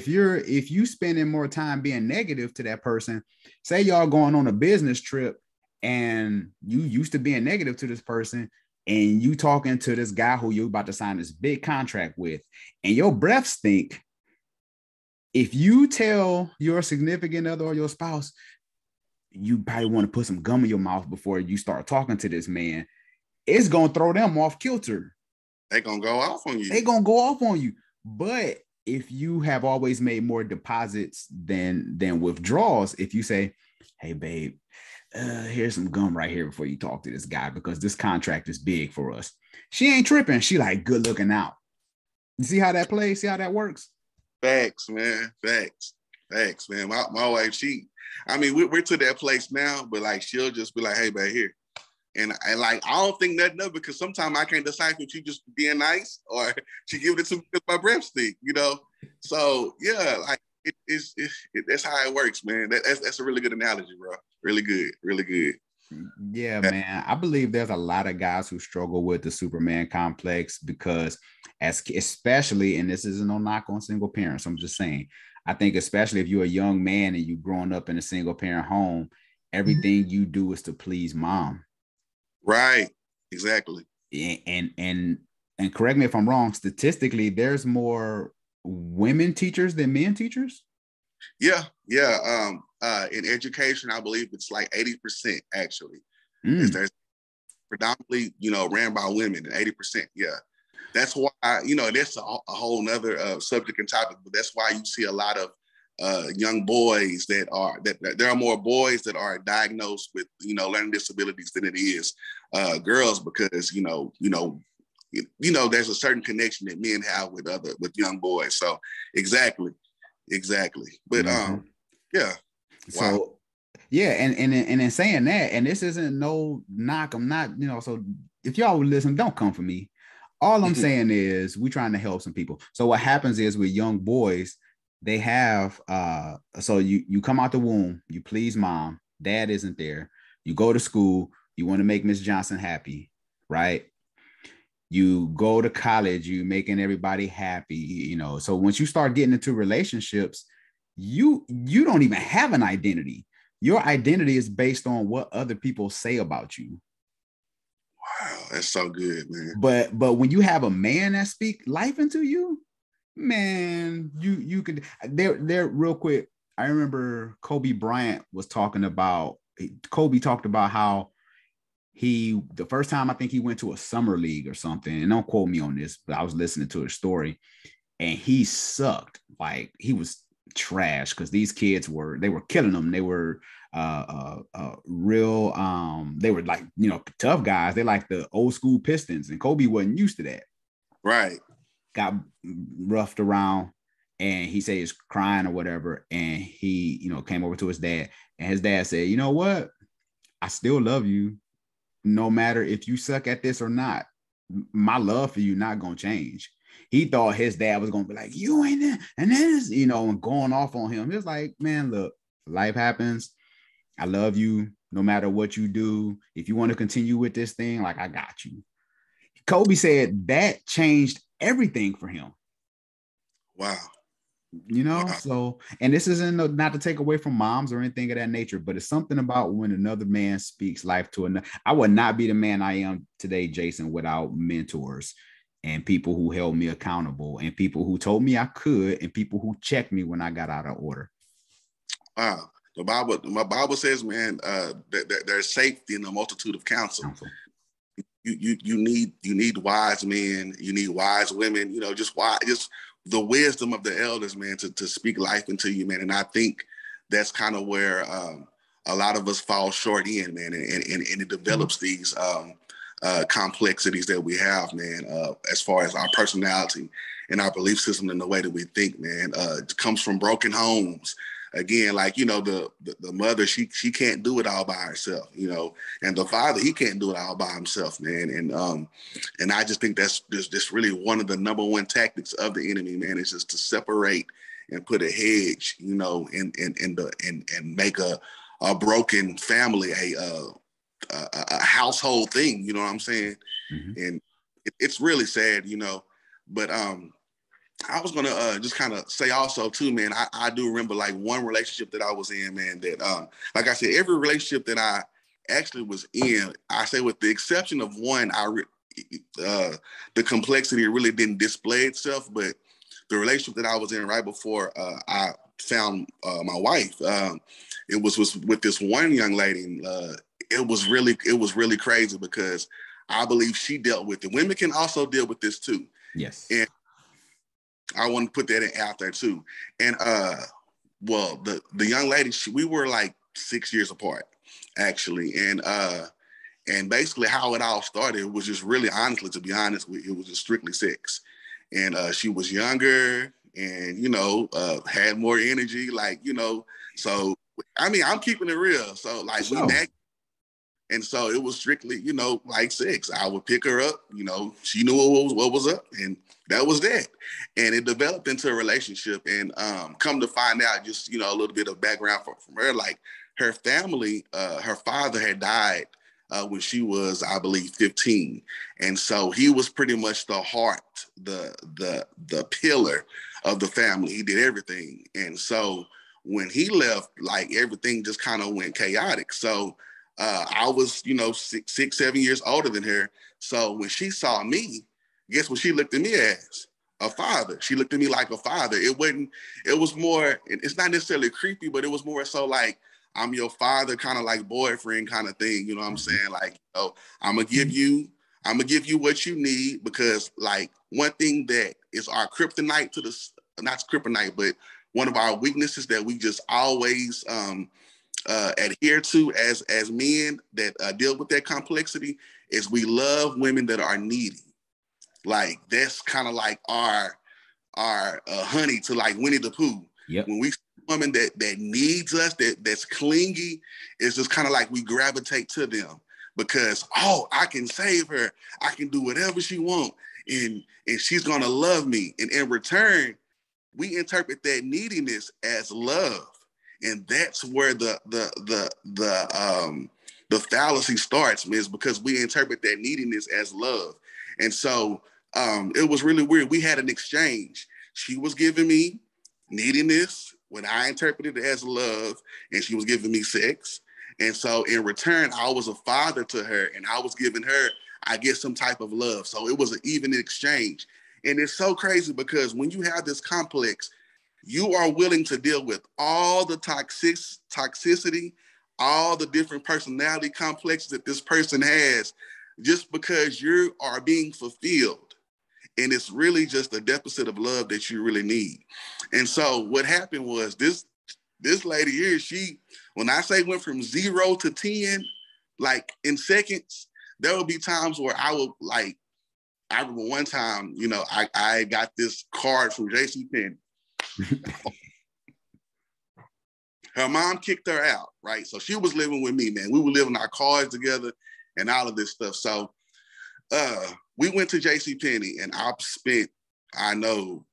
you spending more time being negative to that person, say y'all going on a business trip and you used to being negative to this person and you talking to this guy who you're about to sign this big contract with and your breath stink. If you tell your significant other or your spouse, you probably want to put some gum in your mouth before you start talking to this man, it's going to throw them off kilter. They're going to go off on you. But if you have always made more deposits than withdrawals, if you say, "Hey, babe, here's some gum right here before you talk to this guy because this contract is big for us." She ain't tripping. She like, good looking out. You see how that plays? See how that works? Facts, man. Facts, man. My wife, we're to that place now, but like she'll just be like, "Hey, babe, here." And like, I don't think nothing of it, because sometimes I can't decipher if she just being nice or she giving it to me with my breath stick, you know? So yeah, like that's how it works, man. That's a really good analogy, bro. Really good. Yeah, man. I believe there's a lot of guys who struggle with the Superman complex because especially, and this isn't no knock on single parents, I'm just saying, I think especially if you're a young man and you're growing up in a single parent home, everything you do is to please mom. Right, exactly. And correct me if I'm wrong, statistically, there's more women teachers than men teachers? Yeah. In education, I believe it's like 80%, actually. There's predominantly, ran by women, and 80%, yeah. That's why, that's a whole nother subject and topic, but that's why you see a lot of young boys that there are more boys that are diagnosed with learning disabilities than it is girls, because there's a certain connection that men have with young boys. So exactly. But yeah. Wow. So yeah, and in saying that, and this isn't no knock, I'm not, so if y'all would listen, don't come for me. All I'm saying is we're trying to help some people. So what happens is with young boys, they have, so you come out the womb, you please mom, dad isn't there, you go to school, you want to make Miss Johnson happy, right? You go to college, you making everybody happy, so once you start getting into relationships, you don't even have an identity. Your identity is based on what other people say about you. Wow, that's so good, man. But when you have a man that speak life into you, man, you could there real quick. I remember Kobe Bryant was talking about, Kobe talked about how the first time I think he went to a summer league or something, and don't quote me on this, but I was listening to his story, and he sucked. Like, he was trash because these kids were killing them. They were real, they were like, you know, tough guys. They like the old school Pistons, and Kobe wasn't used to that. Right. Got roughed around, and he said he's crying or whatever, and he, you know, came over to his dad, and his dad said, you know what? I still love you. No matter if you suck at this or not, my love for you not going to change. He thought his dad was going to be like, you ain't there, and this, you know, and going off on him. He was like, man, look, life happens. I love you no matter what you do. If you want to continue with this thing, like, I got you. Kobe said that changed everything for him. Wow. You know, wow. So, and this isn't not to take away from moms or anything of that nature, but it's something about when another man speaks life to another. I would not be the man I am today, Jason, without mentors and people who held me accountable and people who told me I could and people who checked me when I got out of order. Wow. My Bible says, man, that there's safety in a multitude of counsel. You need wise men, you need wise women, you know, just the wisdom of the elders, man, to speak life into you, man. And I think that's kind of where a lot of us fall short in, man. And it develops these complexities that we have, man, as far as our personality and our belief system and the way that we think, man. It comes from broken homes. Again, like, you know, the mother, she can't do it all by herself, you know, and the father, he can't do it all by himself, man. And I just think that's just really one of the number one tactics of the enemy, man, is just to separate and put a hedge, you know, and make a broken family a household thing, you know what I'm saying? Mm-hmm. And it's really sad, you know, but I was going to just kind of say also too, man, I do remember like one relationship that I was in, man, that like I said, every relationship that I actually was in, I say with the exception of one, the complexity really didn't display itself, but the relationship that I was in right before I found my wife, it was with this one young lady. And, it was really crazy because I believe she dealt with it. Women can also deal with this too. Yes. And I want to put that in out there too. And well, the young lady, we were like 6 years apart, actually. And basically how it all started was just really, honestly, to be honest, it was just strictly sex. And she was younger and, you know, had more energy, like, you know. So, I mean, I'm keeping it real. So, like, we back. And so it was strictly, you know, like sex. I would pick her up, you know, she knew what was up, and that was that. And it developed into a relationship, and come to find out, just, you know, a little bit of background from her, like her family, her father had died when she was, I believe, 15. And so he was pretty much the heart, the pillar of the family. He did everything. And so when he left, like, everything just kind of went chaotic. So I was, you know, six, 7 years older than her. So when she saw me, guess what she looked at me as? A father. She looked at me like a father. It was more, it's not necessarily creepy, but it was more so like, I'm your father, kind of like boyfriend kind of thing. You know what I'm saying? Like, you know, I'm going to give you what you need, because like one thing that is our kryptonite to the, not kryptonite, but one of our weaknesses that we just always, adhere to as men that deal with that complexity is we love women that are needy. Like, that's kind of like our honey to like Winnie the Pooh. Yep. When we see a woman that needs us, that's clingy, it's just kind of like we gravitate to them because, oh, I can save her, I can do whatever she wants, and she's gonna love me. And in return, we interpret that neediness as love. And that's where the fallacy starts, is because we interpret that neediness as love. And so it was really weird. We had an exchange. She was giving me neediness when I interpreted it as love, and she was giving me sex. And so in return, I was a father to her, and I was giving her, I get some type of love. So it was an even exchange. And it's so crazy because when you have this complex, you are willing to deal with all the toxicity, all the different personality complexes that this person has, just because you are being fulfilled. And it's really just a deficit of love that you really need. And so what happened was this lady here, she, when I say went from 0 to 10, like in seconds, there would be times where I would like, I remember one time, you know, I got this card from JCPenney. Her mom kicked her out, right? So she was living with me, man. We were living our cars together and all of this stuff. So we went to JCPenney and I spent, I know,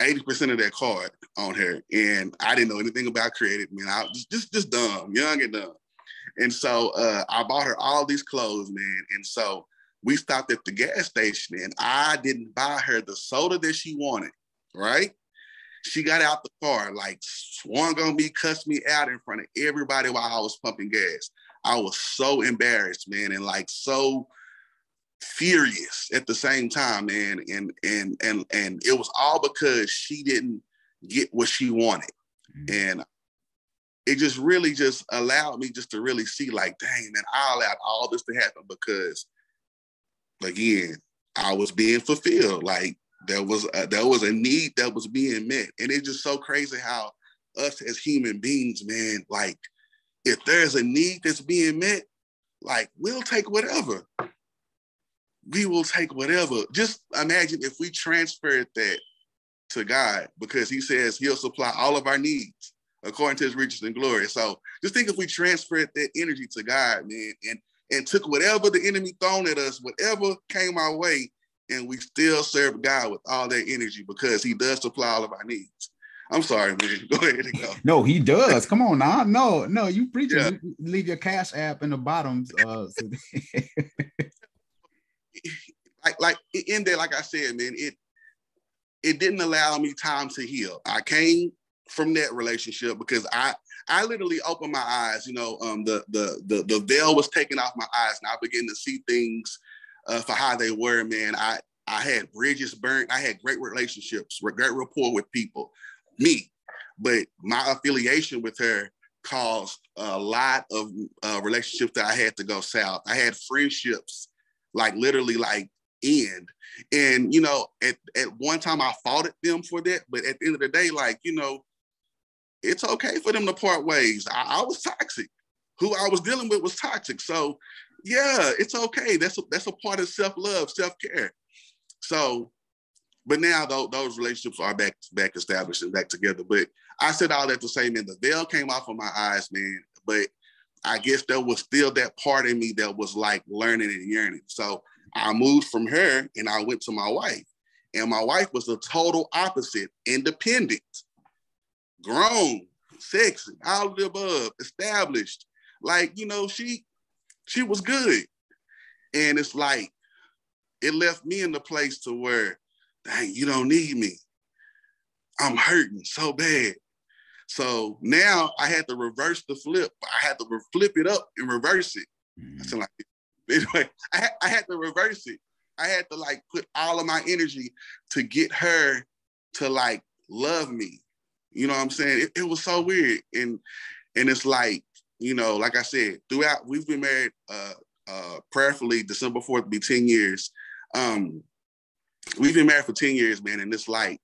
80% of that card on her. And I didn't know anything about credit. Man, I was just dumb, young and dumb. And so I bought her all these clothes, man. And so we stopped at the gas station and I didn't buy her the soda that she wanted, right? She got out the car, like swung on me, cussed me out in front of everybody while I was pumping gas. I was so embarrassed, man, and like so furious at the same time, man. And it was all because she didn't get what she wanted. Mm-hmm. And it just really just allowed me just to really see like, dang, man, I allowed all this to happen because, again, I was being fulfilled. Like, there was a need that was being met. And it's just so crazy how us as human beings, man, like if there's a need that's being met, like we'll take whatever. We will take whatever. Just imagine if we transferred that to God, because he says he'll supply all of our needs according to his riches and glory. So just think if we transferred that energy to God, man, and took whatever the enemy thrown at us, whatever came our way, and we still serve God with all that energy because he does supply all of our needs. I'm sorry, man. Go ahead and go. No, he does. Come on now. No, you preach it. Yeah. You leave your Cash App in the bottom. So like in there, like I said, man, it didn't allow me time to heal. I came from that relationship because I literally opened my eyes. You know, the veil was taken off my eyes, and I began to see things for how they were, man. I had bridges burnt. I had great relationships, great rapport with people, but my affiliation with her caused a lot of relationships that I had to go south. I had friendships, like literally like end. And, you know, at one time I fought at them for that, but at the end of the day, like, you know, it's okay for them to part ways. I was toxic. Who I was dealing with was toxic. So yeah, it's okay. That's a part of self-love, self-care. So, but now those relationships are back established and back together. But I said all that to say, man, the veil came off of my eyes, man. But I guess there was still that part in me that was like learning and yearning. So I moved from her and I went to my wife. And my wife was the total opposite, independent, grown, sexy, all of the above, established. Like, you know, she was good. And it's like, it left me in the place to where, dang, you don't need me. I'm hurting so bad. So now I had to reverse the flip. I had to flip it up and reverse it. Mm-hmm. I sound like, anyway, I had to reverse it. I had to like put all of my energy to get her to like love me. You know what I'm saying? It was so weird. And it's like, you know, like I said, throughout, we've been married prayerfully, December 4th, be 10 years. We've been married for 10 years, man. And it's like,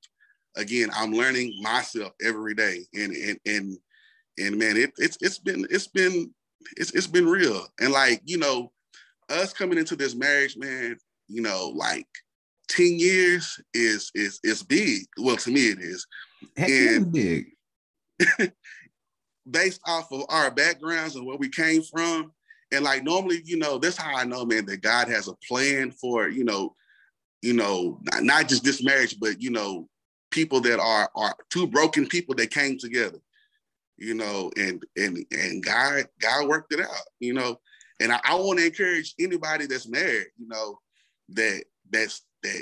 again, I'm learning myself every day. And man, it's been real. And like, you know, us coming into this marriage, man, you know, like 10 years is big. Well, to me it is. And big. Based off of our backgrounds and where we came from. And like, normally, you know, that's how I know, man, that God has a plan for, you know, not just this marriage, but, you know, people that are two broken people that came together, you know, and God worked it out, you know. And I want to encourage anybody that's married, you know, that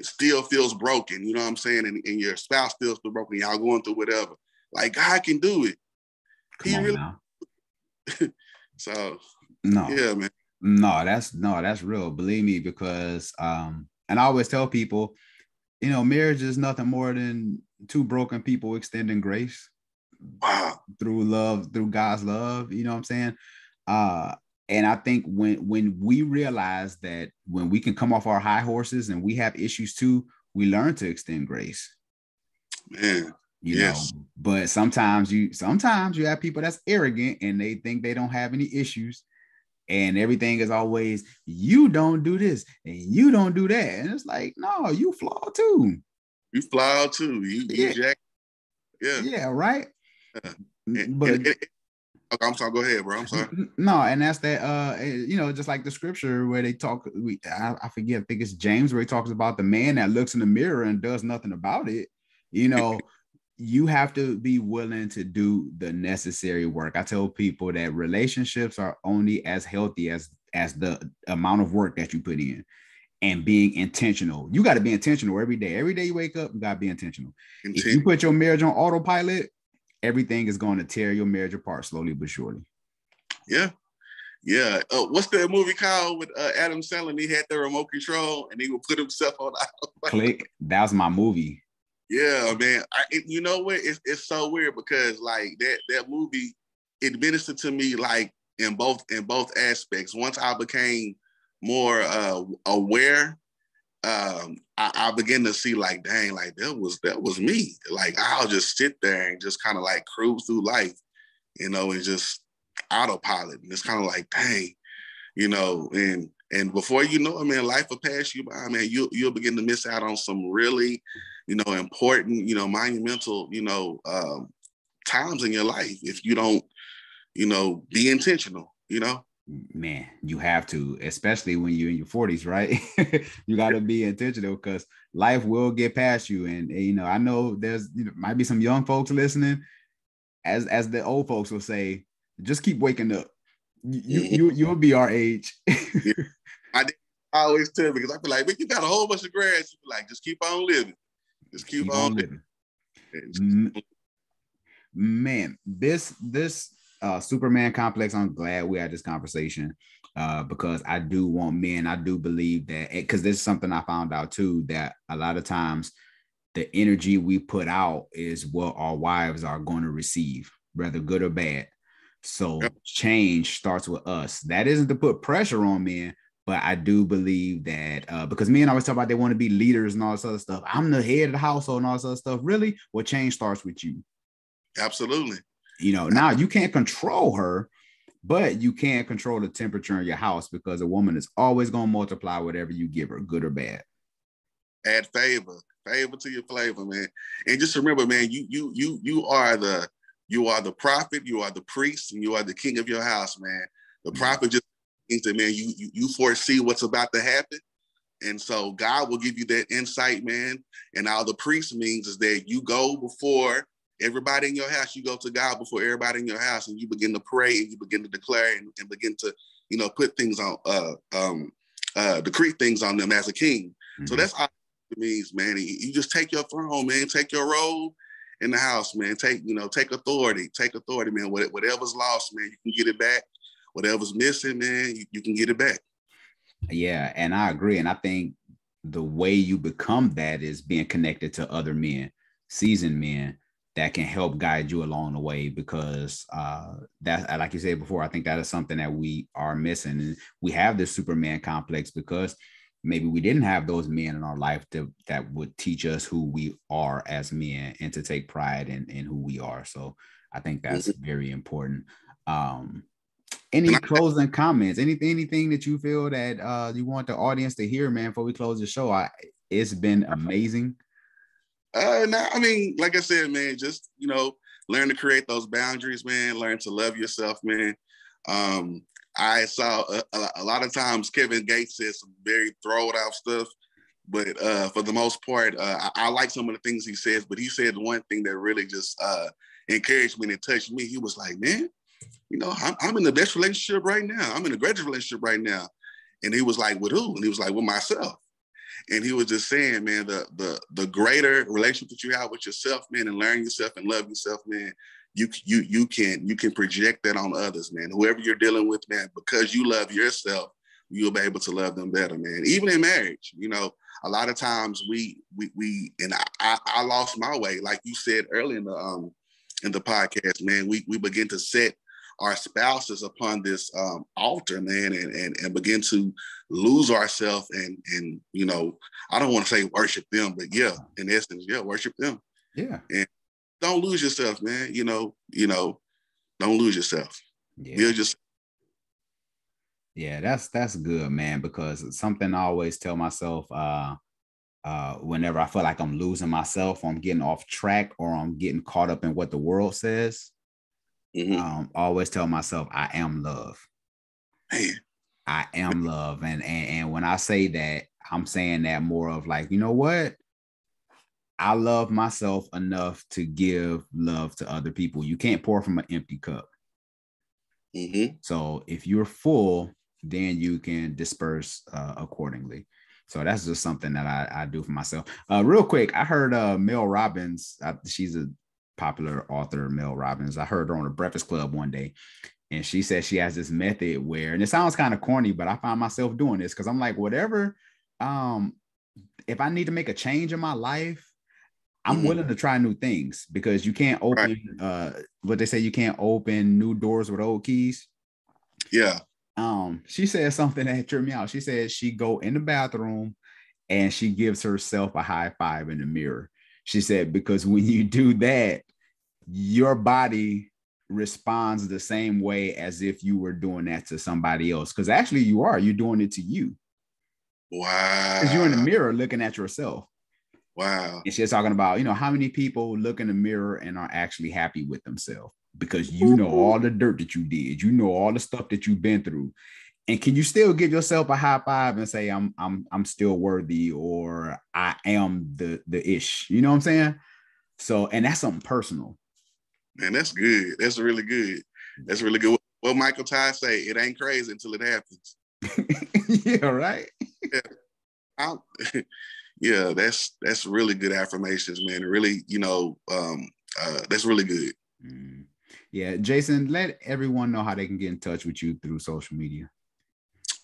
still feels broken, you know what I'm saying? And your spouse still feels broken, y'all going through whatever. Like, God can do it. Come on now. So, no, yeah, man. No, that's real. Believe me, because and I always tell people, you know, marriage is nothing more than two broken people extending grace through love, through God's love. You know what I'm saying? And I think when we realize that, when we can come off our high horses and we have issues too, we learn to extend grace. Man, you know, but sometimes you have people that's arrogant and they think they don't have any issues. And everything is always, you don't do this and you don't do that. And it's like, no, you flawed too. You flawed too. Yeah, right? Yeah. But I'm sorry, go ahead, bro. I'm sorry. No, and that's that, you know, just like the scripture where they talk, I forget, I think it's James, where he talks about the man that looks in the mirror and does nothing about it. You know, you have to be willing to do the necessary work. I tell people that relationships are only as healthy as the amount of work that you put in, and being intentional. You got to be intentional every day. Every day you wake up, you got to be intentional. If you put your marriage on autopilot, everything is going to tear your marriage apart slowly but surely. Yeah. Yeah. What's that movie called with Adam Sandler? He had the remote control and he would put himself on autopilot. Click. That was my movie. Yeah, man. You know what? It's so weird because like that movie, it ministered to me like in both aspects. Once I became more aware, I began to see like, dang, like that was me. Like I'll just sit there and just kind of like cruise through life, you know, and just autopilot. And it's kind of like, dang, you know, and before you know it, man, life will pass you by, man. You'll begin to miss out on some really, you know, important, you know, monumental, you know, times in your life if you don't, you know, be intentional, you know? Man, you have to, especially when you're in your 40s, right? You got to be intentional because life will get past you. And, you know, I know there's, you know, might be some young folks listening, as the old folks will say, just keep waking up. You'll be our age. Yeah. I always tell because I feel like, but you got a whole bunch of grads. Like, just keep on living. Just keep on living. Man, this Superman complex, I'm glad we had this conversation because I do want men. I do believe that, because this is something I found out too, that a lot of times the energy we put out is what our wives are going to receive, whether good or bad. So change starts with us. That isn't to put pressure on men, but I do believe that because men always talk about they want to be leaders and all this other stuff. I'm the head of the household and all this other stuff. Really? Well, change starts with you. Absolutely. You know, now you can't control her, but you can control the temperature in your house because a woman is always going to multiply whatever you give her, good or bad. Add favor to your flavor, man. And just remember, man, you are the prophet, you are the priest, and you are the king of your house, man. The prophet just things that, man, you foresee what's about to happen, and so God will give you that insight, man. And all the priest means is that you go before everybody in your house, you go to God before everybody in your house, and you begin to pray and you begin to declare and begin to, you know, put things on, decree things on them as a king. Mm-hmm. So that's all it means, man. You just take your throne, man. Take your role in the house, man. Take authority. Take authority, man. Whatever's lost, man, you can get it back. Whatever's missing, man, you can get it back. Yeah, and I agree. And I think the way you become that is being connected to other men, seasoned men that can help guide you along the way, because that, like you said before, I think that is something that we are missing. And we have this Superman complex because maybe we didn't have those men in our life that would teach us who we are as men and to take pride in who we are. So I think that's very important. Any closing comments? Anything that you feel that you want the audience to hear, man, before we close the show? It's been amazing. I mean, like I said, man, just, you know, learn to create those boundaries, man. Learn to love yourself, man. I saw a lot of times Kevin Gates said some very thrown-out stuff, but for the most part, I like some of the things he says, but he said one thing that really just encouraged me and touched me. He was like, man, you know, I'm in the best relationship right now. I'm in a great relationship right now. And he was like, with who? And he was like, with myself. And he was just saying, man, the greater relationship that you have with yourself, man, and learn yourself and love yourself, man, you can project that on others, man. Whoever you're dealing with, man, because you love yourself, you'll be able to love them better, man. Even in marriage, you know, a lot of times we and I lost my way, like you said earlier in the podcast, man. We begin to set our spouses upon this altar, man, and begin to lose ourselves and you know, I don't want to say worship them, but yeah, in essence, yeah, worship them. Yeah. And don't lose yourself, man. You know, don't lose yourself. Yeah. Build yourself. Yeah, that's good, man, because something I always tell myself, whenever I feel like I'm losing myself, I'm getting off track or I'm getting caught up in what the world says. Mm-hmm. I always tell myself, I am love. Man. I am love. And when I say that, I'm saying that more of like, you know what? I love myself enough to give love to other people. You can't pour from an empty cup. Mm-hmm. So if you're full, then you can disperse accordingly. So that's just something that I do for myself. Real quick, I heard Mel Robbins, she's a popular author, Mel Robbins. I heard her on the Breakfast Club one day, and she said she has this method where, and it sounds kind of corny, but I find myself doing this because I'm like, whatever, if I need to make a change in my life, I'm willing to try new things, because you can't open what they say, you can't open new doors with old keys. Yeah. She said something that tripped me out. She said she go in the bathroom and she gives herself a high five in the mirror. She said, because when you do that, your body responds the same way as if you were doing that to somebody else. Because actually you're doing it to you. Wow. Because you're in the mirror looking at yourself. Wow. And she's talking about, you know, how many people look in the mirror and are actually happy with themselves, because you know all the dirt that you did, you know all the stuff that you've been through. And can you still give yourself a high five and say, I'm still worthy, or I am the ish, you know what I'm saying? So, and that's something personal. Man, that's good. That's really good. That's really good. Well, Michael Tye say, it ain't crazy until it happens. Yeah, right? Yeah. Yeah, that's really good affirmations, man. Really, you know, that's really good. Mm. Yeah, Jason, let everyone know how they can get in touch with you through social media.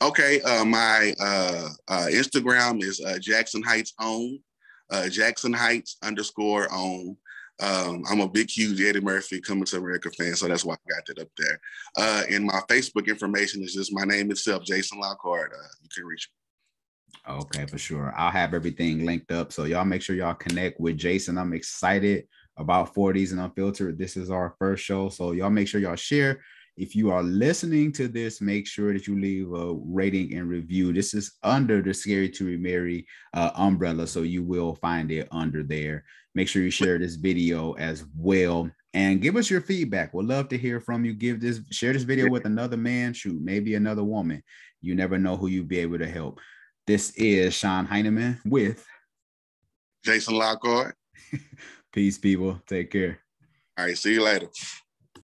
Okay, my Instagram is Jackson Heights own, Jackson Heights _own. I'm a big, huge Eddie Murphy Coming to America fan, so that's why I got that up there. And my Facebook information is just my name itself, Jason Lockhart. You can reach me. Okay, for sure. I'll have everything linked up, so y'all make sure y'all connect with Jason. I'm excited about 40s and Unfiltered. This is our first show, so y'all make sure y'all share. If you are listening to this, make sure that you leave a rating and review. This is under the Scary to Remarry umbrella, so you will find it under there. Make sure you share this video as well. And give us your feedback. We'd love to hear from you. Share this video with another man, shoot, maybe another woman. You never know who you'll be able to help. This is Sean Hyneman with Jason Lockhart. Peace, people. Take care. All right. See you later.